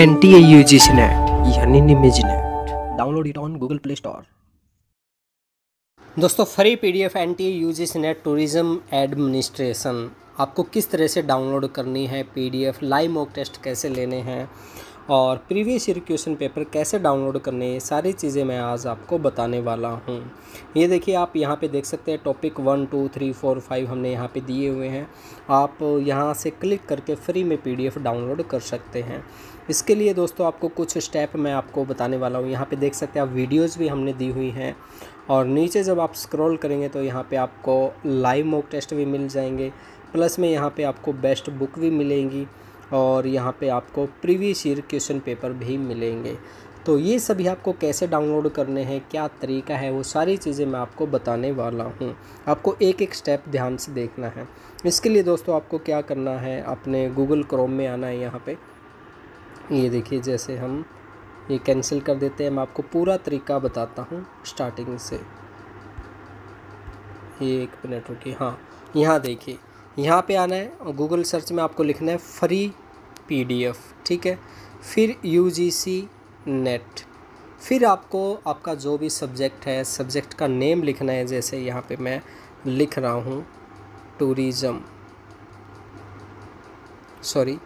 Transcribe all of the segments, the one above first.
NTA UGC NET यानी निमिज net, download it on Google Play Store. दोस्तों, free PDF NTA UGC NET tourism administration आपको किस तरह से डाउनलोड करनी है, PDF लाइव मॉक टेस्ट कैसे लेने हैं और प्रीवियस ईयर क्वेश्चन पेपर कैसे डाउनलोड करने हैं, सारी चीज़ें मैं आज आपको बताने वाला हूं। ये देखिए, आप यहां पे देख सकते हैं टॉपिक 1 2 3 4 5 हमने यहां पे दिए हुए हैं। आप यहां से क्लिक करके फ्री में PDF डाउनलोड कर सकते हैं। इसके लिए दोस्तों आपको कुछ स्टेप मैं आपको बताने वाला हूँ। यहाँ पर देख सकते हैं आप वीडियोज़ भी हमने दी हुई हैं और नीचे जब आप स्क्रॉल करेंगे तो यहाँ पर आपको लाइव मॉक टेस्ट भी मिल जाएंगे, प्लस में यहाँ पर आपको बेस्ट बुक भी मिलेंगी और यहाँ पे आपको प्रीवियस ईयर क्वेश्चन पेपर भी मिलेंगे। तो ये सभी आपको कैसे डाउनलोड करने हैं, क्या तरीका है, वो सारी चीज़ें मैं आपको बताने वाला हूँ। आपको एक एक स्टेप ध्यान से देखना है। इसके लिए दोस्तों आपको क्या करना है, अपने गूगल क्रोम में आना है। यहाँ पे ये देखिए, जैसे हम ये कैंसिल कर देते हैं, मैं आपको पूरा तरीका बताता हूँ स्टार्टिंग से। ये 1 मिनट रुकी। हाँ, यहाँ देखिए, यहाँ पे आना है और गूगल सर्च में आपको लिखना है फ्री PDF, ठीक है। फिर UGC NET, फिर आपको आपका जो भी सब्जेक्ट है, सब्जेक्ट का नेम लिखना है। जैसे यहाँ पे मैं लिख रहा हूँ टूरिज़म, सॉरी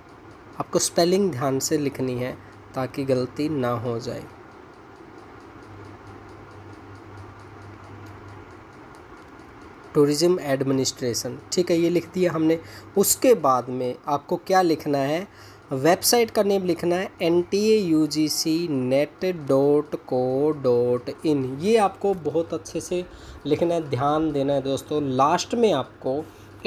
आपको स्पेलिंग ध्यान से लिखनी है ताकि गलती ना हो जाए। टूरिज़म एडमिनिस्ट्रेशन, ठीक है, ये लिख दिया हमने। उसके बाद में आपको क्या लिखना है, वेबसाइट का नेम लिखना है NTA UGC NET.co.in। ये आपको बहुत अच्छे से लिखना है, ध्यान देना है दोस्तों। लास्ट में आपको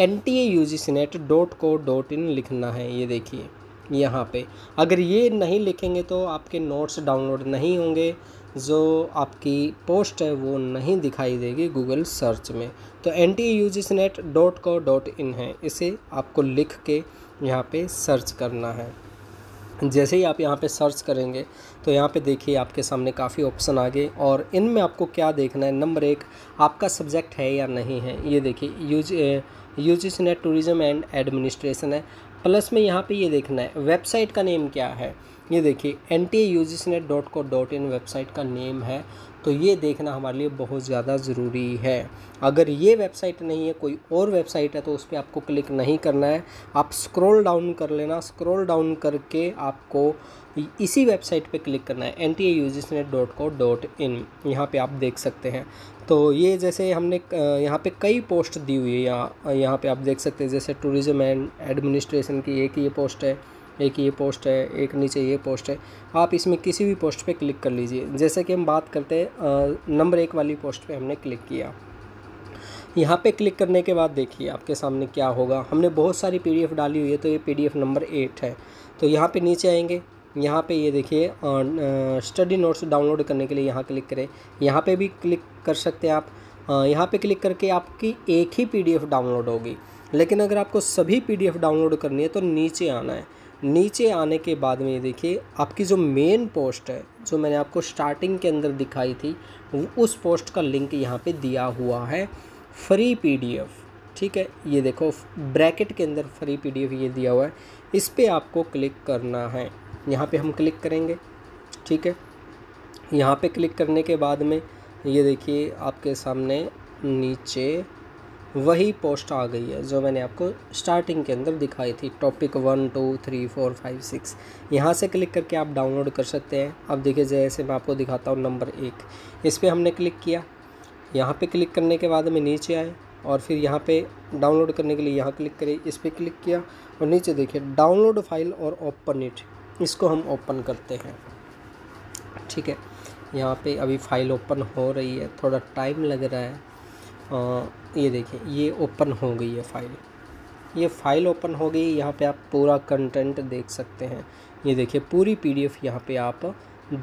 NTA UGC NET.co.in लिखना है। ये देखिए यहाँ पे, अगर ये नहीं लिखेंगे तो आपके नोट्स डाउनलोड नहीं होंगे, जो आपकी पोस्ट है वो नहीं दिखाई देगी गूगल सर्च में। तो NTA UGC NET.co.in है, इसे आपको लिख के यहाँ पे सर्च करना है। जैसे ही आप यहाँ पे सर्च करेंगे तो यहाँ पे देखिए आपके सामने काफ़ी ऑप्शन आ गए और इनमें आपको क्या देखना है। नंबर 1, आपका सब्जेक्ट है या नहीं है। ये देखिए UGC NET tourism and administration है, प्लस में यहाँ पे ये देखना है वेबसाइट का नेम क्या है। ये देखिए NTA UGC NET.co.in वेबसाइट का नेम है, तो ये देखना हमारे लिए बहुत ज़्यादा ज़रूरी है। अगर ये वेबसाइट नहीं है, कोई और वेबसाइट है, तो उस पर आपको क्लिक नहीं करना है। आप स्क्रॉल डाउन कर लेना, स्क्रॉल डाउन करके आपको इसी वेबसाइट पे क्लिक करना है NTA UGC NET.co.in। यहाँ पे आप देख सकते हैं। तो ये जैसे हमने यहाँ पे कई पोस्ट दी हुई है, यहाँ पे आप देख सकते हैं। जैसे टूरिज़म एंड एडमिनिस्ट्रेशन की एक ये पोस्ट है, एक ये पोस्ट है, एक नीचे ये पोस्ट है। आप इसमें किसी भी पोस्ट पे क्लिक कर लीजिए। जैसे कि हम बात करते हैं नंबर 1 वाली पोस्ट पे हमने क्लिक किया। यहाँ पे क्लिक करने के बाद देखिए आपके सामने क्या होगा। हमने बहुत सारी PDF डाली हुई है, तो ये PDF नंबर 8 है। तो यहाँ पे नीचे आएंगे, यहाँ पे ये देखिए स्टडी नोट्स डाउनलोड करने के लिए यहाँ क्लिक करें। यहाँ पे भी क्लिक कर सकते हैं आप। यहाँ पे क्लिक करके आपकी एक ही PDF डाउनलोड होगी, लेकिन अगर आपको सभी PDF डाउनलोड करनी है तो नीचे आना है। नीचे आने के बाद में ये देखिए आपकी जो मेन पोस्ट है, जो मैंने आपको स्टार्टिंग के अंदर दिखाई थी, उस पोस्ट का लिंक यहाँ पे दिया हुआ है फ्री PDF, ठीक है। ये देखो ब्रैकेट के अंदर फ्री PDF ये दिया हुआ है, इस पर आपको क्लिक करना है। यहाँ पे हम क्लिक करेंगे, ठीक है। यहाँ पे क्लिक करने के बाद में ये देखिए आपके सामने नीचे वही पोस्ट आ गई है जो मैंने आपको स्टार्टिंग के अंदर दिखाई थी, टॉपिक 1 2 3 4 5 6। यहाँ से क्लिक करके आप डाउनलोड कर सकते हैं। अब देखिए जैसे मैं आपको दिखाता हूँ नंबर 1, इस पर हमने क्लिक किया। यहाँ पे क्लिक करने के बाद में नीचे आए और फिर यहाँ पे डाउनलोड करने के लिए यहाँ क्लिक करें, इस पर क्लिक किया और नीचे देखिए डाउनलोड फाइल और ओपन इट, इसको हम ओपन करते हैं, ठीक है। यहाँ पे अभी फाइल ओपन हो रही है, थोड़ा टाइम लग रहा है। ये देखिए ये ओपन हो गई है फाइल, ये फाइल ओपन हो गई। यहाँ पे आप पूरा कंटेंट देख सकते हैं। ये देखिए पूरी PDF यहाँ पे आप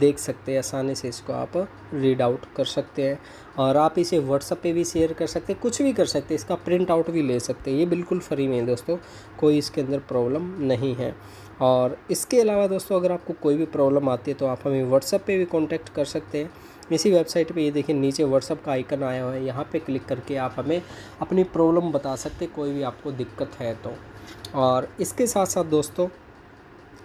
देख सकते हैं, आसानी से इसको आप रीड आउट कर सकते हैं और आप इसे WhatsApp पे भी शेयर कर सकते हैं, कुछ भी कर सकते हैं। इसका प्रिंट आउट भी ले सकते हैं, ये बिल्कुल फ्री में है दोस्तों, कोई इसके अंदर प्रॉब्लम नहीं है। और इसके अलावा दोस्तों अगर आपको कोई भी प्रॉब्लम आती है तो आप हमें WhatsApp पे भी कॉन्टैक्ट कर सकते हैं। इसी वेबसाइट पे ये देखिए नीचे WhatsApp का आइकन आया हुआ है, यहाँ पे क्लिक करके आप हमें अपनी प्रॉब्लम बता सकते हैं, कोई भी आपको दिक्कत है तो। और इसके साथ साथ दोस्तों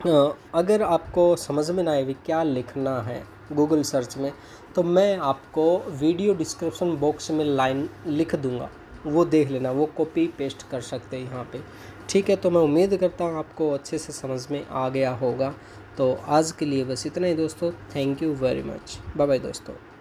अगर आपको समझ में ना आए भी क्या लिखना है गूगल सर्च में, तो मैं आपको वीडियो डिस्क्रिप्शन बॉक्स में लाइन लिख दूंगा, वो देख लेना, वो कॉपी पेस्ट कर सकते हैं यहाँ पे। ठीक है, तो मैं उम्मीद करता हूँ आपको अच्छे से समझ में आ गया होगा। तो आज के लिए बस इतना ही दोस्तों, thank you very much, bye bye दोस्तों।